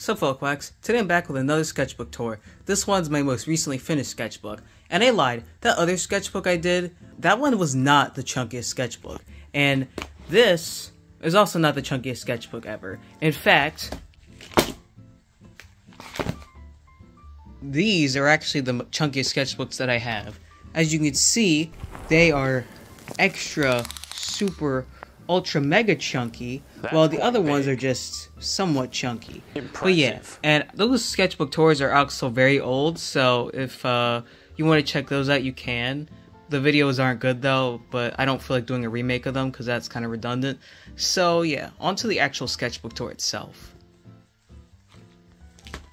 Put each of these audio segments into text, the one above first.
So folks, today I'm back with another sketchbook tour. This one's my most recently finished sketchbook. And I lied, that other sketchbook I did, that one was not the chunkiest sketchbook. And this is also not the chunkiest sketchbook ever. In fact, these are actually the chunkiest sketchbooks that I have. As you can see, they are extra, super, ultra mega chunky, while the other ones are just somewhat chunky. Impressive. But yeah, and those sketchbook tours are also very old, so if you want to check those out, you can. The videos aren't good though, but I don't feel like doing a remake of them because that's kind of redundant. So yeah, onto the actual sketchbook tour itself.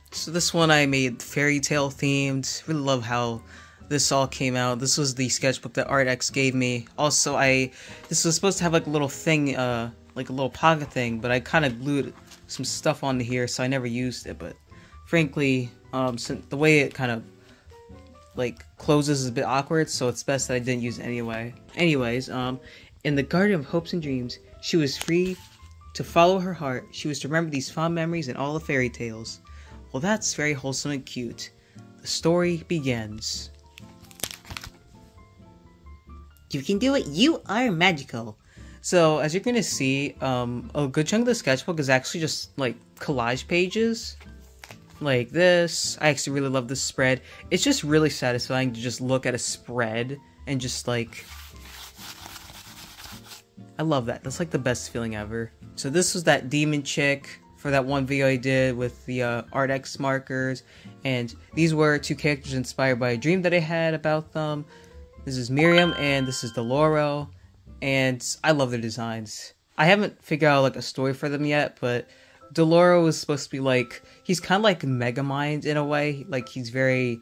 So this one I made fairy tale themed. Really love how this all came out. This was the sketchbook that ArtX gave me. Also, this was supposed to have like a little thing, like a little pocket thing, but I kind of glued some stuff onto here, so I never used it. But frankly, since the way it kind of like closes is a bit awkward, so it's best that I didn't use it anyway. Anyways, in the Garden of Hopes and Dreams, she was free to follow her heart. She was to remember these fond memories and all the fairy tales. Well, that's very wholesome and cute. The story begins. You can do it. You are magical. So as you're going to see, a good chunk of the sketchbook is actually just like collage pages like this. I actually really love this spread. It's just really satisfying to just look at a spread and just like, I love that. That's like the best feeling ever. So this was that demon chick for that one video I did with the ArtX markers. And these were two characters inspired by a dream that I had about them. This is Miriam, and this is Deloro, and I love their designs. I haven't figured out like a story for them yet, but Deloro is supposed to be like, he's kind of like Megamind in a way, like he's very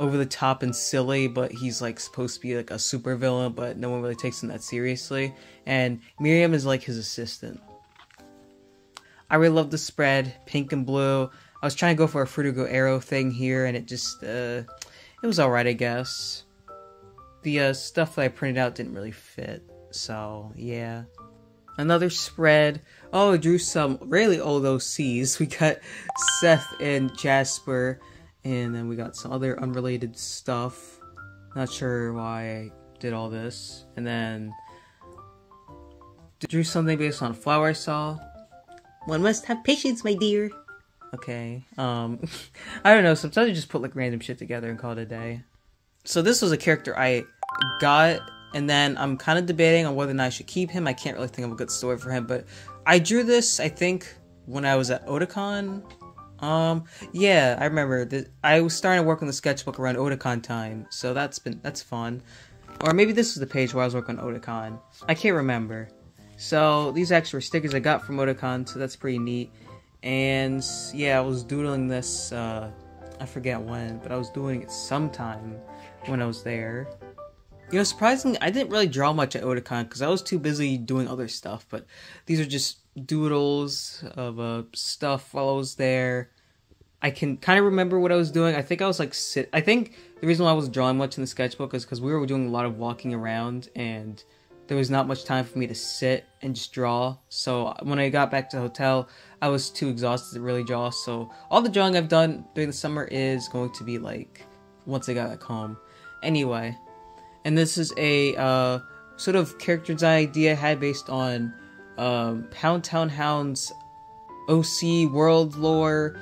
over the top and silly, but he's like supposed to be like a supervillain, but no one really takes him that seriously, and Miriam is like his assistant. I really love the spread, pink and blue. I was trying to go for a Frutiger Aero thing here, and it just, it was alright, I guess. The stuff that I printed out didn't really fit, so yeah. Another spread. Oh, I drew some really old OCs. We got Seth and Jasper, and then we got some other unrelated stuff. Not sure why I did all this. And then drew something based on a flower I saw. One must have patience, my dear. Okay. I don't know. Sometimes I just put like random shit together and call it a day. So this was a character I got, and then I'm kind of debating on whether or not I should keep him. I can't really think of a good story for him, but I drew this, I think, when I was at Otakon. Yeah, I remember that I was starting to work on the sketchbook around Otakon time, so that's fun. Or maybe this was the page where I was working on Otakon. I can't remember. So these actually were stickers I got from Otakon, so that's pretty neat. And yeah, I was doodling this, I forget when, but I was doing it sometime when I was there. You know, surprisingly, I didn't really draw much at Otakon because I was too busy doing other stuff, but these are just doodles of stuff while I was there. I can kind of remember what I was doing. I think I was like, I think the reason why I was drawing much in the sketchbook is because we were doing a lot of walking around and there was not much time for me to sit and just draw. So when I got back to the hotel, I was too exhausted to really draw. So all the drawing I've done during the summer is going to be like once I got back home. Anyway, and this is a sort of character design idea I had based on Pound Town Hound's OC world lore.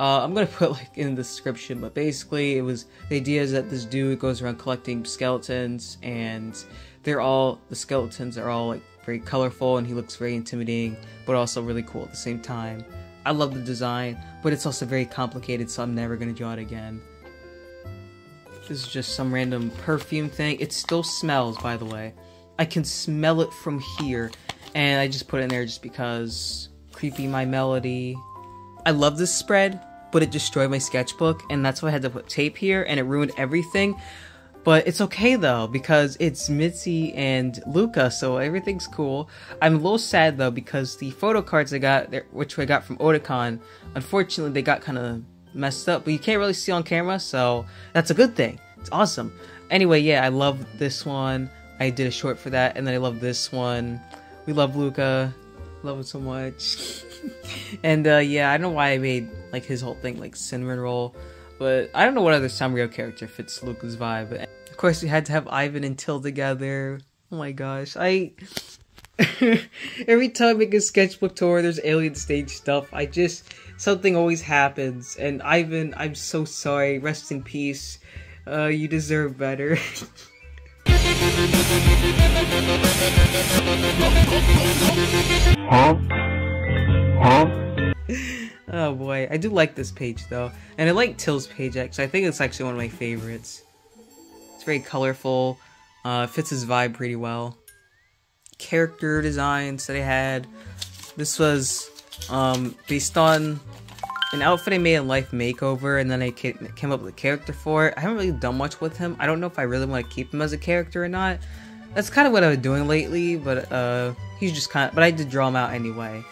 I'm gonna put like in the description, but basically it was the idea is that this dude goes around collecting skeletons, and they're all, the skeletons are all like very colorful, and he looks very intimidating, but also really cool at the same time. I love the design, but it's also very complicated, so I'm never gonna draw it again. This is just some random perfume thing. It still smells, by the way. I can smell it from here. And I just put it in there just because. Creepy My Melody. I love this spread, but it destroyed my sketchbook. And that's why I had to put tape here. And it ruined everything. But it's okay, though. Because it's Mitzi and Luca. So everything's cool. I'm a little sad, though. Because the photo cards I got, which I got from Otakon. Unfortunately, they got kind of messed up, but you can't really see on camera, so that's a good thing. It's awesome. Anyway, yeah, I love this one. I did a short for that, and then I love this one. We love Luca. Love him so much. And yeah, I don't know why I made like his whole thing like cinnamon roll, but I don't know what other Sanrio character fits Luca's vibe. But of course, we had to have Ivan and Till together. Oh my gosh, I every time I make a sketchbook tour, there's Alien Stage stuff. I just something always happens. And Ivan, I'm so sorry. Rest in peace. You deserve better. Huh? Huh? Oh boy, I do like this page though, and I like Till's page actually. I think it's actually one of my favorites. It's very colorful, fits his vibe pretty well. Character designs that I had. This was based on an outfit I made in Life Makeover, and then I came up with a character for it. I haven't really done much with him. I don't know if I really want to keep him as a character or not. That's kind of what I was doing lately, but he's just kind of. But I did draw him out anyway,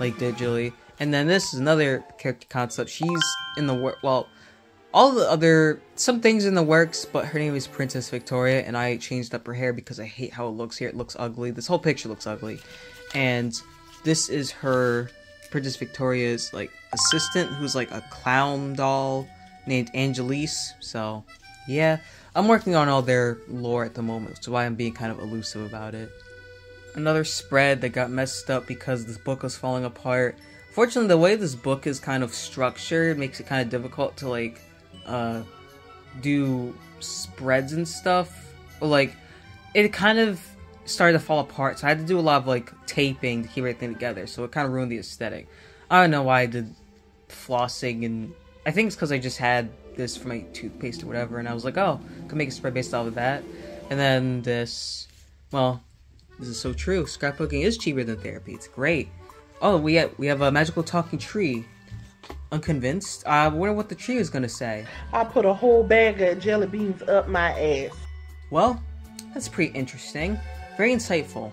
like digitally. And then this is another character concept. She's in the work. Well, all the other some things in the works, but her name is Princess Victoria, and I changed up her hair because I hate how it looks here. It looks ugly. This whole picture looks ugly, and this is her Princess Victoria's like assistant, who's like a clown doll named Angelise. So, yeah. I'm working on all their lore at the moment, which is why I'm being kind of elusive about it. Another spread that got messed up because this book was falling apart. Fortunately, the way this book is kind of structured makes it kind of difficult to, like, do spreads and stuff. But, like, it kind of started to fall apart, so I had to do a lot of, like, taping to keep everything together, so it kind of ruined the aesthetic. I don't know why I did flossing, and I think it's because I just had this for my toothpaste or whatever, and I was like, oh, I could make a spread based off of that. And then this, well, this is so true. Scrapbooking is cheaper than therapy. It's great. Oh, we have a magical talking tree. Unconvinced. I wonder what the tree is gonna say. I put a whole bag of jelly beans up my ass. Well, that's pretty interesting. Very insightful.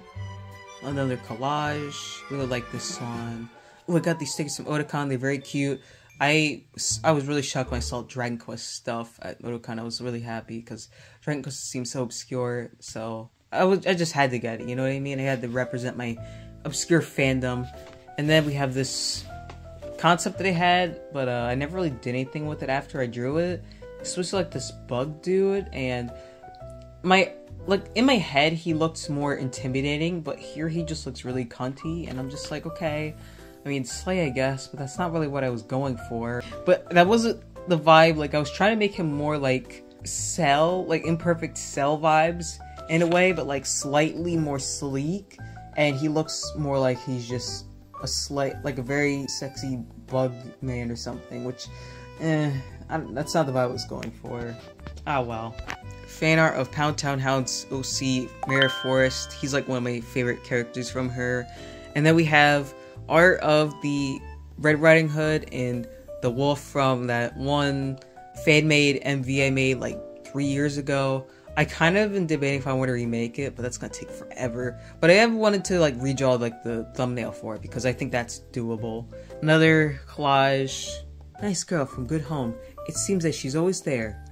Another collage. Really like this one. Oh, I got these stickers from Otakon. They're very cute. I was really shocked when I saw Dragon Quest stuff at Otakon. I was really happy because Dragon Quest seemed so obscure, so I just had to get it, you know what I mean? I had to represent my obscure fandom. And then we have this concept that I had, but I never really did anything with it after I drew it. It's supposed to like this bug dude, and my like in my head he looks more intimidating, but here he just looks really cunty, and I'm just like, okay. I mean, slay, I guess, but that's not really what I was going for. But that wasn't the vibe, like, I was trying to make him more, like, Cell, like, imperfect Cell vibes in a way, but, like, slightly more sleek, and he looks more like he's just a slight, like, a very sexy bug man or something, which, that's not the vibe I was going for. Ah, well. Fan art of Pound Town Hound's OC, Mary Forest. He's, like, one of my favorite characters from her. And then we have art of the Red Riding Hood and the wolf from that one fan-made MV I made like 3 years ago. I kind of been debating if I want to remake it, but that's gonna take forever. But I have wanted to like redraw like the thumbnail for it because I think that's doable. Another collage. Nice girl from good home. It seems that she's always there.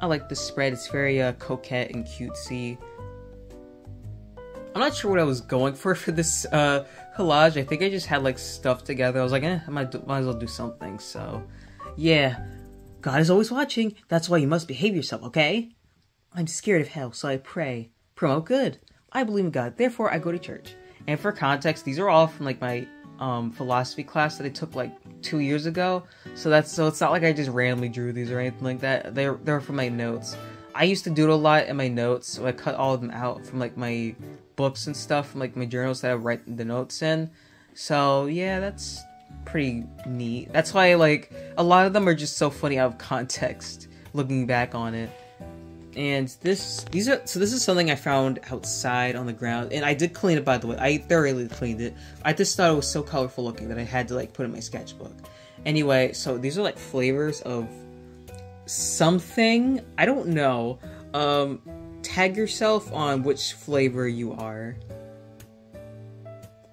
I like this spread. It's very coquette and cutesy. I'm not sure what I was going for this collage. I think I just had like stuff together. I was like, eh, I might as well do something. So, yeah. God is always watching. That's why you must behave yourself, okay? I'm scared of hell, so I pray. Promote good. I believe in God, therefore I go to church. And for context, these are all from like my philosophy class that I took like 2 years ago. So it's not like I just randomly drew these or anything like that. They're from my notes. I used to doodle a lot in my notes, so I cut all of them out from like my books and stuff, from like my journals that I write the notes in. So yeah, that's pretty neat. That's why like a lot of them are just so funny out of context looking back on it. And this is something I found outside on the ground, and I did clean it, by the way. I thoroughly cleaned it. I just thought it was so colorful looking that I had to like put it in my sketchbook. Anyway, so these are like flavors of something, I don't know. Tag yourself on which flavor you are.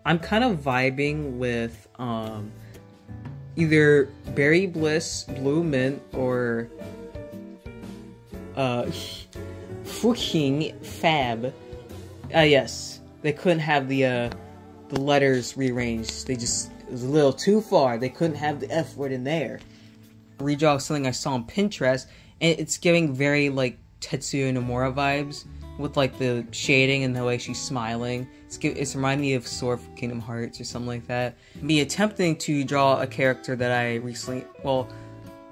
I'm kind of vibing with either Berry Bliss, Blue Mint, or fucking Fab. Yes, they couldn't have the letters rearranged. They just, it was a little too far. They couldn't have the F word in there. Redraw something I saw on Pinterest, and it's giving very like Tetsuya Nomura vibes with like the shading and the way she's smiling. It's reminding me of Sora from Kingdom Hearts or something like that. Me attempting to draw a character that I recently, well,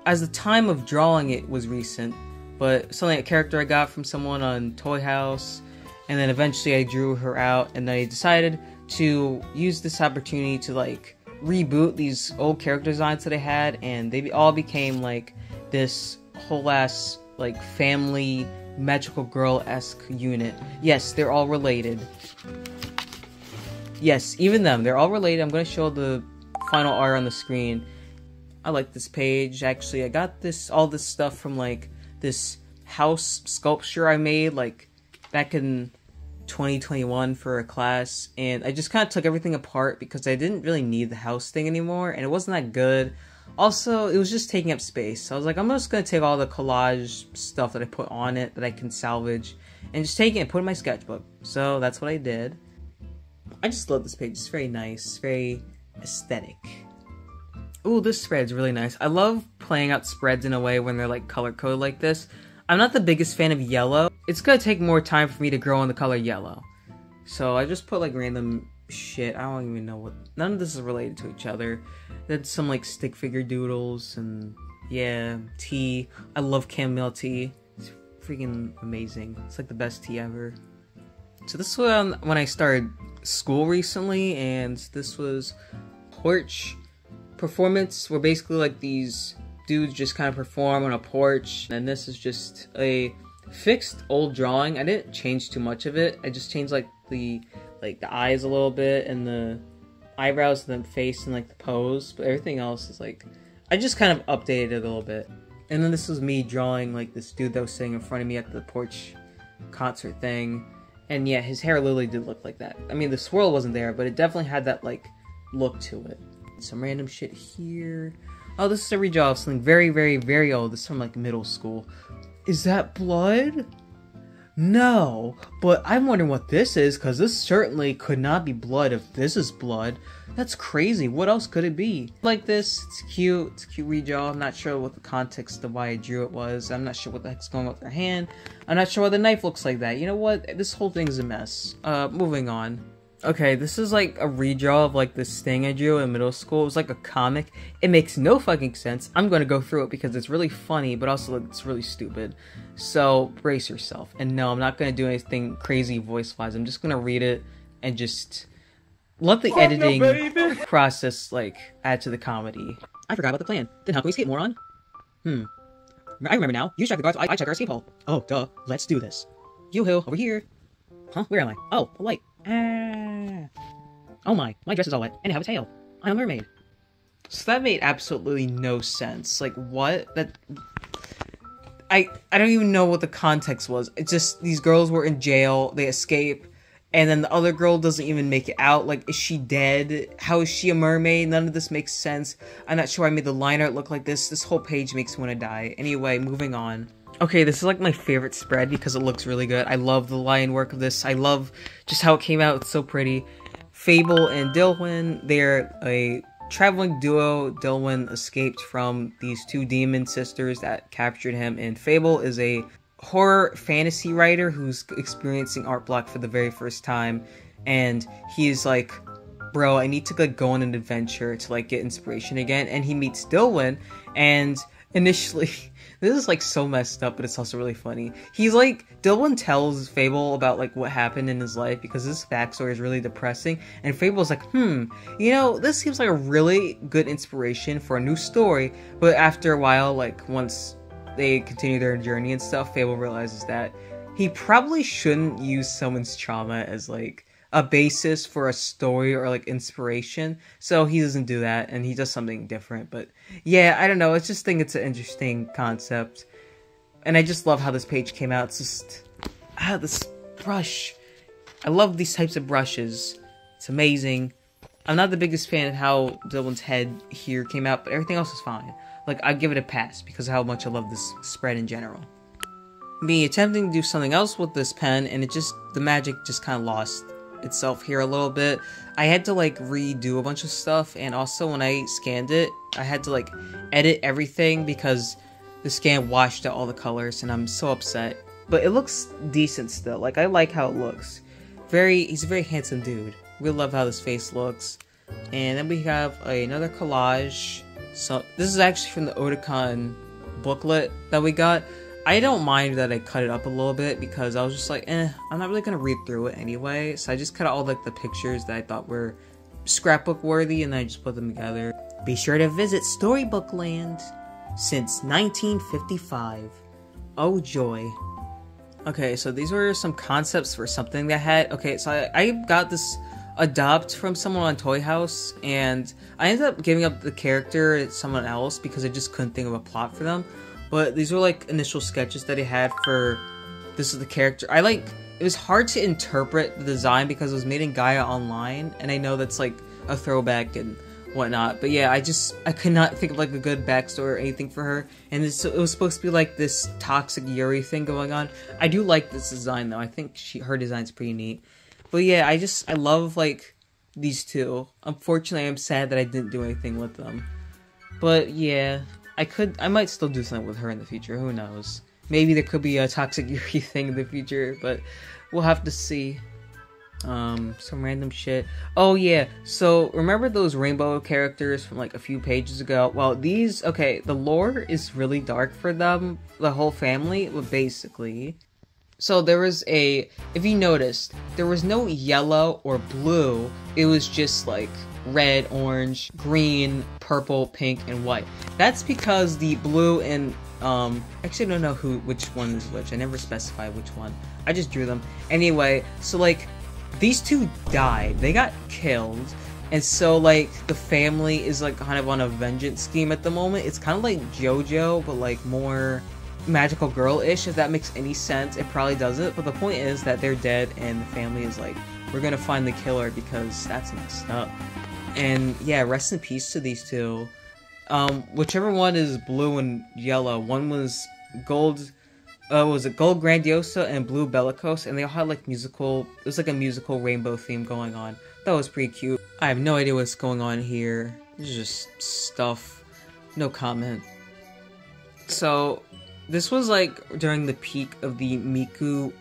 as the time of drawing it was recent, but something, a character I got from someone on Toy House, and then eventually I drew her out, and I decided to use this opportunity to like reboot these old character designs that I had, and they all became like this whole ass like family magical girl-esque unit. Yes, they're all related. Yes, even them, they're all related. I'm gonna show the final art on the screen. I like this page. Actually, I got this, all this stuff from like this house sculpture I made like back in 2021 for a class, and I just kind of took everything apart because I didn't really need the house thing anymore, and it wasn't that good. Also, it was just taking up space, so I was like, I'm just gonna take all the collage stuff that I put on it that I can salvage and just take it and put it in my sketchbook. So that's what I did. I just love this page. It's very nice, very aesthetic. Ooh, this spread's really nice. I love playing out spreads in a way when they're like color coded like this. I'm not the biggest fan of yellow. It's gonna take more time for me to grow on the color yellow. So I just put like random shit. I don't even know what, none of this is related to each other. That's some like stick figure doodles, and yeah, tea. I love chamomile tea. It's freaking amazing. It's like the best tea ever. So this was when I started school recently, and this was porch performance, where basically like these dudes just kind of perform on a porch, and this is just a fixed old drawing. I didn't change too much of it. I just changed like the eyes a little bit, and the eyebrows, and the face, and like the pose, but everything else is like, I just kind of updated it a little bit. And then this was me drawing like this dude that was sitting in front of me at the porch concert thing, and yeah, his hair literally did look like that. I mean, the swirl wasn't there, but it definitely had that like look to it. Some random shit here. Oh, this is a redraw of something very, very, very old. This is from like middle school. Is that blood? No, but I'm wondering what this is, because this certainly could not be blood if this is blood. That's crazy. What else could it be? Like this, it's cute. It's a cute redraw. I'm not sure what the context of why I drew it was. I'm not sure what the heck's going on with her hand. I'm not sure why the knife looks like that. You know what? This whole thing's a mess. Moving on. Okay, this is like a redraw of like this thing I drew in middle school. It was like a comic. It makes no fucking sense. I'm gonna go through it because it's really funny, but also like, it's really stupid. So brace yourself. And no, I'm not gonna do anything crazy voice-wise. I'm just gonna read it and just let the editing process like add to the comedy. I forgot about the plan. Then how can we skate, moron? I remember now. You check the guards, I check our escape hall. Oh, duh. Let's do this. Yoo-hoo, over here. Huh? Where am I? Oh, a light. Oh my dress is all wet, and I have a tail. I'm a mermaid. So that made absolutely no sense. Like, what? That... I don't even know what the context was. It's just, these girls were in jail, they escape, and then the other girl doesn't even make it out. Like, is she dead? How is she a mermaid? None of this makes sense. I'm not sure I made the line art look like this. This whole page makes me want to die. Anyway, moving on. Okay, this is like my favorite spread because it looks really good. I love the line work of this. I love just how it came out. It's so pretty. Fable and Dilwyn, they're a traveling duo. Dilwyn escaped from these two demon sisters that captured him, and Fable is a horror fantasy writer who's experiencing art block for the very first time, and he's like, bro, I need to like go on an adventure to like get inspiration again. And he meets Dilwyn, and initially, this is like so messed up, but it's also really funny. He's like, Dilwyn tells Fable about like what happened in his life because his backstory is really depressing, and Fable's like, you know, this seems like a really good inspiration for a new story. But after a while, like once they continue their journey and stuff, Fable realizes that he probably shouldn't use someone's trauma as like a basis for a story or like inspiration, so he doesn't do that and he does something different. But yeah, I don't know, I just think it's an interesting concept, and I just love how this page came out. It's just, this brush, I love these types of brushes, it's amazing. I'm not the biggest fan of how Dilwyn's head here came out, but everything else is fine. Like, I give it a pass because of how much I love this spread in general. Me attempting to do something else with this pen, and it just, the magic just kind of lost itself here a little bit. I had to like redo a bunch of stuff, and also when I scanned it, I had to like edit everything because the scan washed out all the colors, and I'm so upset. But it looks decent still. Like, I like how it looks. He's a very handsome dude. We love how this face looks. And then we have another collage. So this is actually from the Otakon booklet that we got. I don't mind that I cut it up a little bit because I was just like, I'm not really gonna read through it anyway. So I just cut out all like the pictures that I thought were scrapbook worthy, and then I just put them together. Be sure to visit Storybook Land since 1955. Oh joy. Okay, so these were some concepts for something that had. Okay, so I got this adopt from someone on Toy House, and I ended up giving up the character to someone else because I just couldn't think of a plot for them. But these were like initial sketches that I had for this is the character. It was hard to interpret the design because it was made in Gaia Online, and I know that's like a throwback and whatnot. But yeah, I could not think of like a good backstory or anything for her. And it was supposed to be like this toxic Yuri thing going on. I do like this design though. I think her design's pretty neat. But yeah, I love like these two. Unfortunately, I'm sad that I didn't do anything with them. But yeah, I might still do something with her in the future. Who knows? Maybe there could be a toxic Yuri thing in the future, but we'll have to see. Some random shit. Oh yeah, so remember those rainbow characters from like a few pages ago? Well, the lore is really dark for them, the whole family, well, basically. So if you noticed, there was no yellow or blue, it was just like red, orange, green, purple, pink, and white. That's because the blue and actually I don't know which one is which, I never specify which one, I just drew them. Anyway, so like, these two died, they got killed, and so like the family is like kind of on a vengeance scheme at the moment. It's kind of like JoJo, but like more magical girl-ish, if that makes any sense. It probably doesn't, but the point is that they're dead and the family is like, we're gonna find the killer because that's messed up. And yeah, rest in peace to these two. Whichever one is blue and yellow, one was gold. Was it Gold Grandiosa and Blue Bellicose, and they all had like it was like a musical rainbow theme going on. That was pretty cute. I have no idea what's going on here. This is just stuff. No comment. So, this was like during the peak of the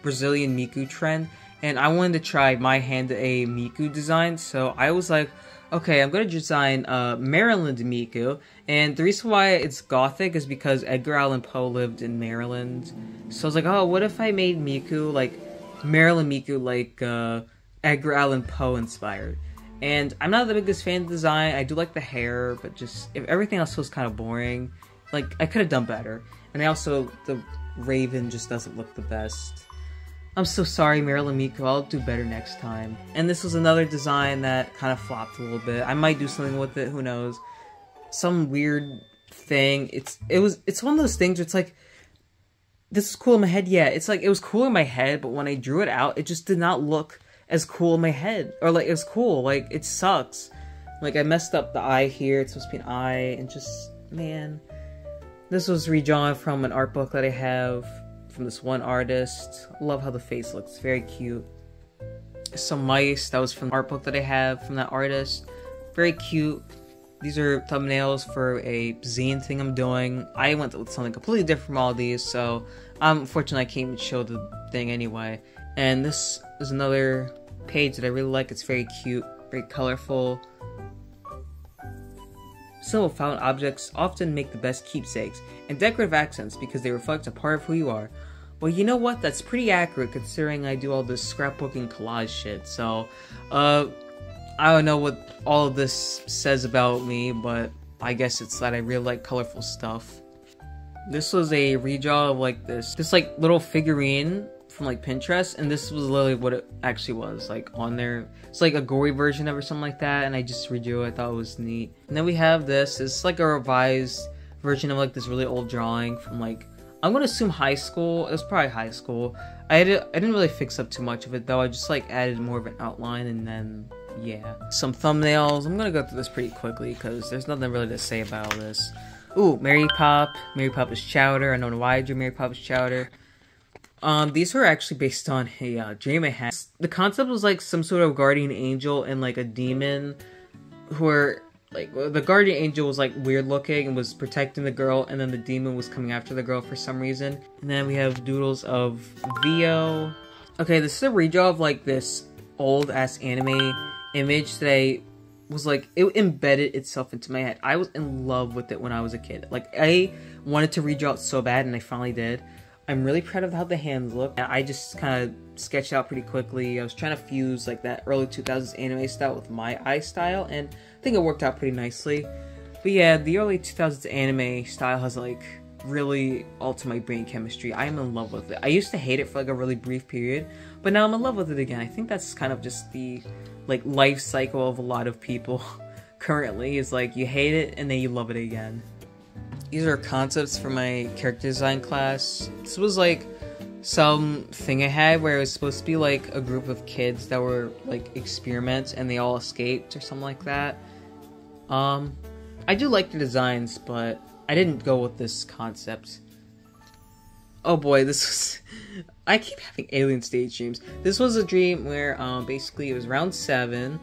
Brazilian Miku trend, and I wanted to try my hand at a Miku design, so I was like, okay, I'm gonna design Maryland Miku, and the reason why it's gothic is because Edgar Allan Poe lived in Maryland. So I was like, oh, what if I made Miku like Maryland Miku, like Edgar Allan Poe inspired? And I'm not the biggest fan of the design. I do like the hair, but just if everything else was kind of boring. Like, I could have done better. And also, the Raven just doesn't look the best. I'm so sorry, Maryland Miku, I'll do better next time. And this was another design that kind of flopped a little bit. I might do something with it, who knows. Some weird thing. It's one of those things where it's like, this is cool in my head, yeah. It's like, it was cool in my head, but when I drew it out, it just did not look as cool in my head. Or like, it was cool, like, it sucks. Like, I messed up the eye here, it's supposed to be an eye, and just, man. This was redrawn from an art book that I have from this one artist. Love how the face looks, very cute. Some mice, that was from the art book that I have from that artist. Very cute. These are thumbnails for a zine thing I'm doing. I went with something completely different from all these, so unfortunately I can't even show the thing anyway. And this is another page that I really like. It's very cute, very colorful. Simple found objects often make the best keepsakes and decorative accents because they reflect a part of who you are. Well, you know what? That's pretty accurate considering I do all this scrapbooking collage shit. So, I don't know what all of this says about me, but I guess it's that I really like colorful stuff. This was a redraw of like this like little figurine from like Pinterest, and this was literally what it actually was like on there. It's like a gory version of it or something like that, and I just redrew it. I thought it was neat. And then we have this. It's like a revised version of like this really old drawing from like, I'm gonna assume high school. It was probably high school. I didn't really fix up too much of it though. I just like added more of an outline, and then yeah, some thumbnails. I'm gonna go through this pretty quickly because there's nothing really to say about all this. Ooh, Mary Poppins Chowder. I don't know why I drew Mary Poppins Chowder. These were actually based on a dream I had. The concept was like some sort of guardian angel and like a demon who were like, the guardian angel was like weird looking and was protecting the girl, and then the demon was coming after the girl for some reason. And then we have doodles of Vio. Okay, this is a redraw of like this old ass anime image that I was like, it embedded itself into my head. I was in love with it when I was a kid. Like, I wanted to redraw it so bad and I finally did. I'm really proud of how the hands look. I just kind of sketched out pretty quickly. I was trying to fuse like that early 2000s anime style with my eye style, and I think it worked out pretty nicely. But yeah, the early 2000s anime style has like really altered my brain chemistry. I am in love with it. I used to hate it for like a really brief period, but now I'm in love with it again. I think that's kind of just the like life cycle of a lot of people currently, is like you hate it and then you love it again. These are concepts for my character design class. This was like something I had where it was supposed to be like a group of kids that were like experiments and they all escaped or something like that. I do like the designs, but I didn't go with this concept. Oh boy, this was... I keep having Alien Stage dreams. This was a dream where basically it was round 7.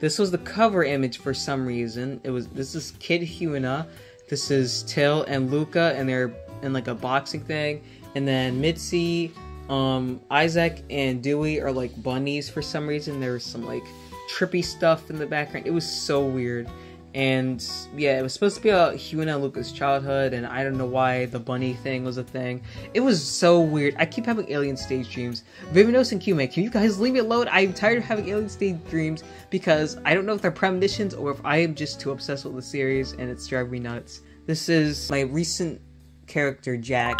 This was the cover image for some reason. It was, this is Kid Hyuna. This is Till and Luca, and they're in like a boxing thing. And then Mitzi, Isaac, and Dewey are like bunnies for some reason. There was some like trippy stuff in the background. It was so weird. And yeah, it was supposed to be about Hyuna and Luca's childhood, and I don't know why the bunny thing was a thing. It was so weird. I keep having Alien Stage dreams. Vivinos and Q-Man, can you guys leave me alone? I'm tired of having Alien Stage dreams because I don't know if they're premonitions or if I am just too obsessed with the series and it's driving me nuts. This is my recent character, Jack.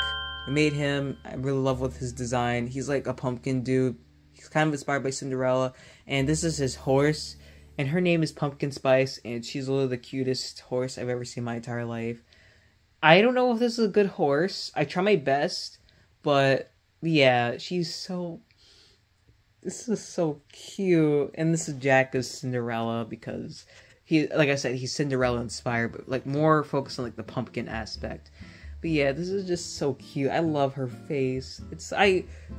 I made him. I'm really in love with his design. He's like a pumpkin dude. He's kind of inspired by Cinderella. And this is his horse. And her name is Pumpkin Spice, and she's literally the cutest horse I've ever seen in my entire life. I don't know if this is a good horse. I try my best, but yeah, she's so... This is so cute. And this is Jack as Cinderella, because he, like I said, he's Cinderella inspired, but like more focused on like the pumpkin aspect. But yeah, this is just so cute. I love her face. It's,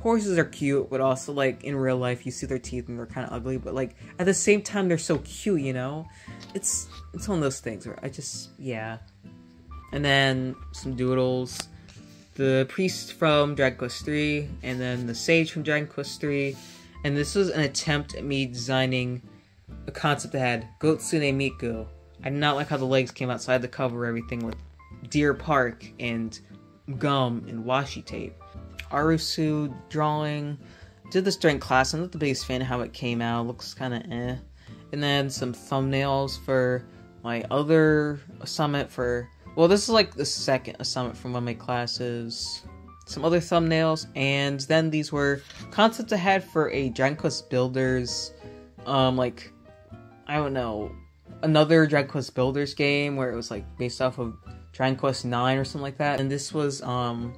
horses are cute, but also like in real life you see their teeth and they're kind of ugly, but like at the same time they're so cute, you know? It's one of those things where I just, yeah. And then some doodles. The priest from Dragon Quest 3, and then the sage from Dragon Quest 3. And this was an attempt at me designing a concept that had Gotsune Miku. I did not like how the legs came out, so I had to cover everything with Deer Park and gum and washi tape. Arusu drawing. Did this during class. I'm not the biggest fan of how it came out. It looks kind of eh. And then some thumbnails for my other summit for... Well, this is like the second summit from one of my classes. Some other thumbnails. And then these were concepts I had for a Dragon Quest Builders... like... I don't know. Another Dragon Quest Builders game where it was like based off of... Dragon Quest 9 or something like that. And this was a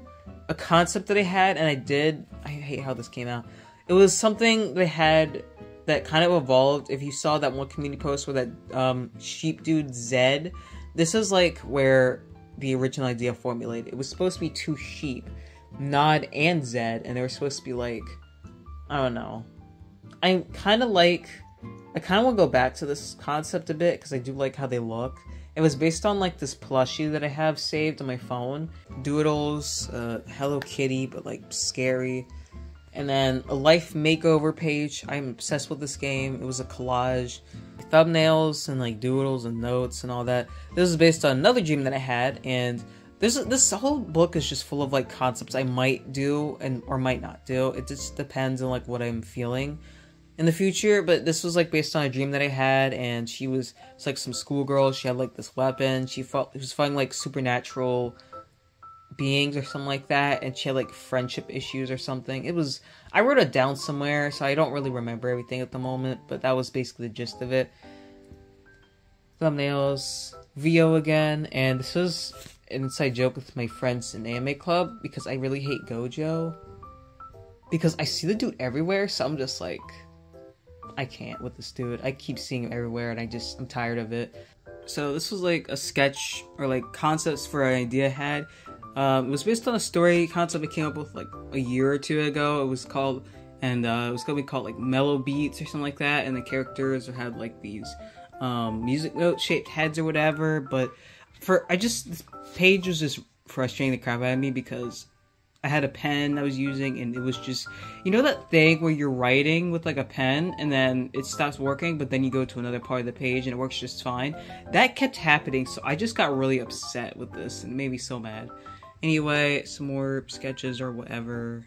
concept that I had, and I hate how this came out. It was something they had that kind of evolved. If you saw that one community post with that sheep dude Zed, this is like where the original idea formulated. It was supposed to be two sheep, Nod and Zed, and they were supposed to be like, I don't know. I'm kind of like, I kind of want to go back to this concept a bit because I do like how they look. It was based on like this plushie that I have saved on my phone. Doodles, Hello Kitty, but like scary. And then a Life Makeover page. I'm obsessed with this game. It was a collage. Thumbnails and like doodles and notes and all that. This is based on another dream that I had, and this whole book is just full of like concepts I might do and or might not do. It just depends on like what I'm feeling in the future, but this was like based on a dream that I had, and she was, it's like some schoolgirl. She had like this weapon. She was fighting like supernatural beings or something like that, and she had like friendship issues or something. It was, I wrote it down somewhere, so I don't really remember everything at the moment, but that was basically the gist of it. Thumbnails, VO again, and this was an inside joke with my friends in anime club because I really hate Gojo. Because I see the dude everywhere, so I'm just like, I can't with this dude. I keep seeing him everywhere, and I'm tired of it. So this was like a sketch, or like concepts for an idea I had. It was based on a story concept I came up with like a year or two ago. It was called, and it was going to be called like Mellow Beats or something like that. And the characters had like these music note shaped heads or whatever. But this page was just frustrating the crap out of me because I had a pen I was using and it was just, you know that thing where you're writing with like a pen and then it stops working but then you go to another part of the page and it works just fine? That kept happening, so I just got really upset with this and made me so mad. Anyway, some more sketches or whatever,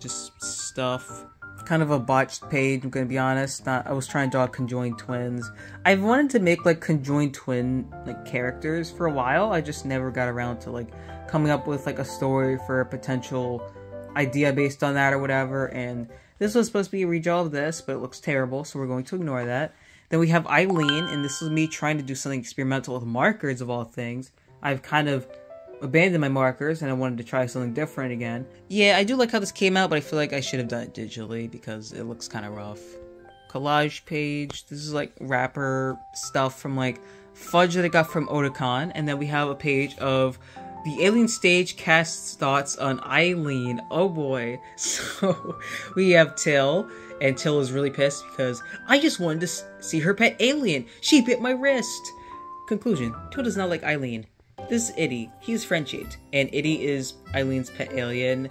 just stuff. Kind of a botched page, I'm gonna be honest. I was trying to draw conjoined twins. I've wanted to make like conjoined twin like characters for a while. I just never got around to like coming up with like a story for a potential idea based on that or whatever. And this was supposed to be a redraw of this, but it looks terrible, so we're going to ignore that. Then we have Eileen, and this is me trying to do something experimental with markers of all things. I've kind of abandoned my markers and I wanted to try something different again. Yeah, I do like how this came out, but I feel like I should have done it digitally because it looks kind of rough. Collage page. This is like wrapper stuff from like fudge that I got from Otakon. And then we have a page of the Alien Stage casts thoughts on Eileen. Oh boy. So we have Till, and Till is really pissed because I just wanted to see her pet alien. She bit my wrist. Conclusion: Till does not like Eileen. This is Itty. He's friend-shaped, and Itty is Eileen's pet alien.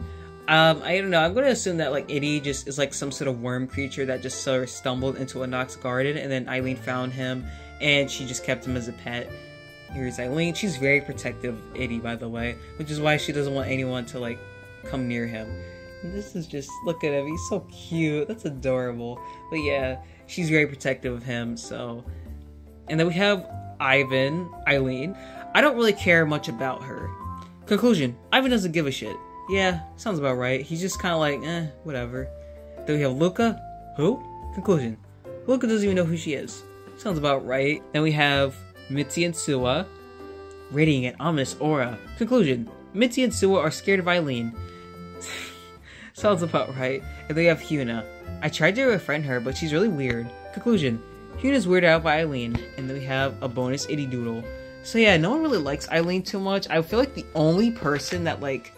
I don't know, I'm gonna assume that like Itty just is like some sort of worm creature that just sort of stumbled into a Nox garden, and then Eileen found him, and she just kept him as a pet. Here's Eileen. She's very protective of Itty, by the way, which is why she doesn't want anyone to like come near him. And this is just, look at him, he's so cute, that's adorable. But yeah, she's very protective of him, so. And then we have Ivan, Eileen. I don't really care much about her. Conclusion: Ivan doesn't give a shit. Yeah, sounds about right. He's just kind of like, eh, whatever. Then we have Luca. Who? Conclusion: Luca doesn't even know who she is. Sounds about right. Then we have Mitzi and Sua, radiating an ominous aura. Conclusion: Mitzi and Sua are scared of Eileen. Sounds about right. And then we have Hyuna. I tried to befriend her, but she's really weird. Conclusion: Hyuna's weirded out by Eileen. And then we have a bonus Itty doodle. So yeah, no one really likes Eileen too much. I feel like the only person that like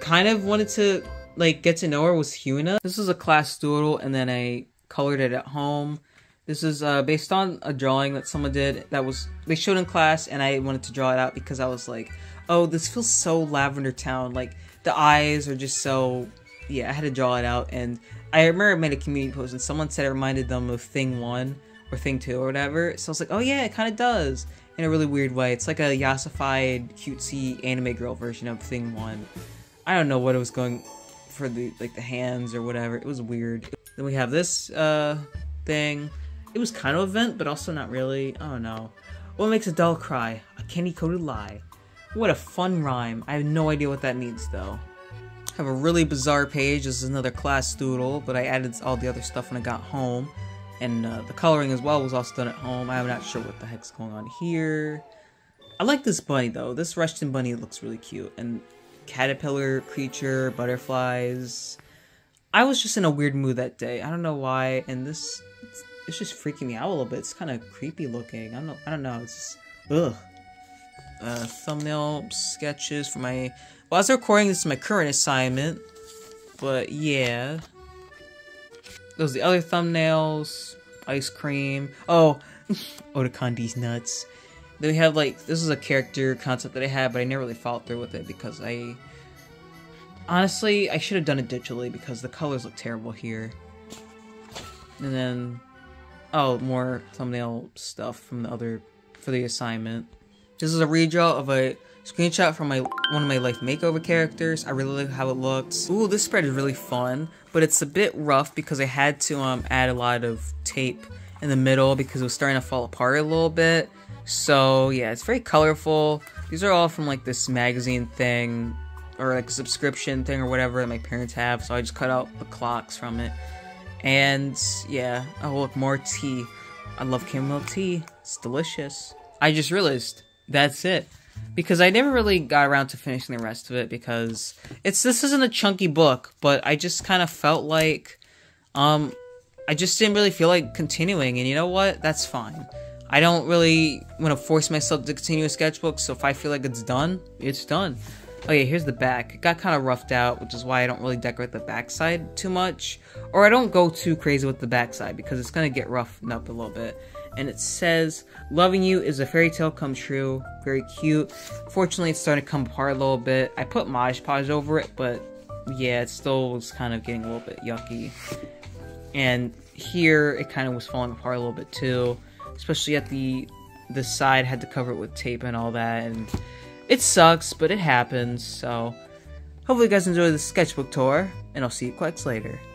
kind of wanted to like get to know her was Hyuna. This was a class doodle and then I colored it at home. This is based on a drawing that someone did that was, they showed in class, and I wanted to draw it out because I was like, oh, this feels so Lavender Town. Like the eyes are just so, yeah, I had to draw it out. And I remember I made a community post and someone said it reminded them of Thing One or Thing Two or whatever. So I was like, oh yeah, it kind of does. In a really weird way. It's like a yassified, cutesy anime girl version of Thing One. I don't know what it was going for, the like the hands or whatever. It was weird. Then we have this thing. It was kind of a vent, but also not really. I don't know. What makes a doll cry? A candy-coated lie. What a fun rhyme. I have no idea what that means though. I have a really bizarre page. This is another class doodle, but I added all the other stuff when I got home. And the coloring as well was also done at home. I'm not sure what the heck's going on here. I like this bunny though. This Russian bunny looks really cute. And caterpillar creature, butterflies. I was just in a weird mood that day. I don't know why. And this, it's just freaking me out a little bit. It's kind of creepy looking. I don't know. It's just, ugh. Thumbnail sketches for my. Well, I was recording this is my current assignment. But yeah. Those are the other thumbnails, ice cream. Oh, Otakondi's nuts. Then we have like, this is a character concept that I had, but I never really followed through with it because I, honestly, I should have done it digitally because the colors look terrible here. And then, oh, more thumbnail stuff from the other, for the assignment. This is a redraw of a screenshot from one of my Life Makeover characters. I really like how it looks. Ooh, this spread is really fun, but it's a bit rough because I had to add a lot of tape in the middle because it was starting to fall apart a little bit. So yeah, it's very colorful. These are all from like this magazine thing or like a subscription thing or whatever that my parents have. So I just cut out the clocks from it. And yeah, oh look, more tea. I love chamomile tea. It's delicious. I just realized that's it. Because I never really got around to finishing the rest of it because this isn't a chunky book, but I just kind of felt like, I just didn't really feel like continuing, and you know what? That's fine. I don't really want to force myself to continue a sketchbook, so if I feel like it's done, it's done. Okay, here's the back. It got kind of roughed out, which is why I don't really decorate the backside too much. Or I don't go too crazy with the backside because it's going to get roughened up a little bit. And it says, "Loving you is a fairy tale come true." Very cute. Fortunately, it's starting to come apart a little bit. I put Mod Podge over it, but yeah, it still was kind of getting a little bit yucky. And here, it kind of was falling apart a little bit too. Especially at the side, had to cover it with tape and all that. And it sucks, but it happens. So hopefully you guys enjoy the sketchbook tour, and I'll see you quite later.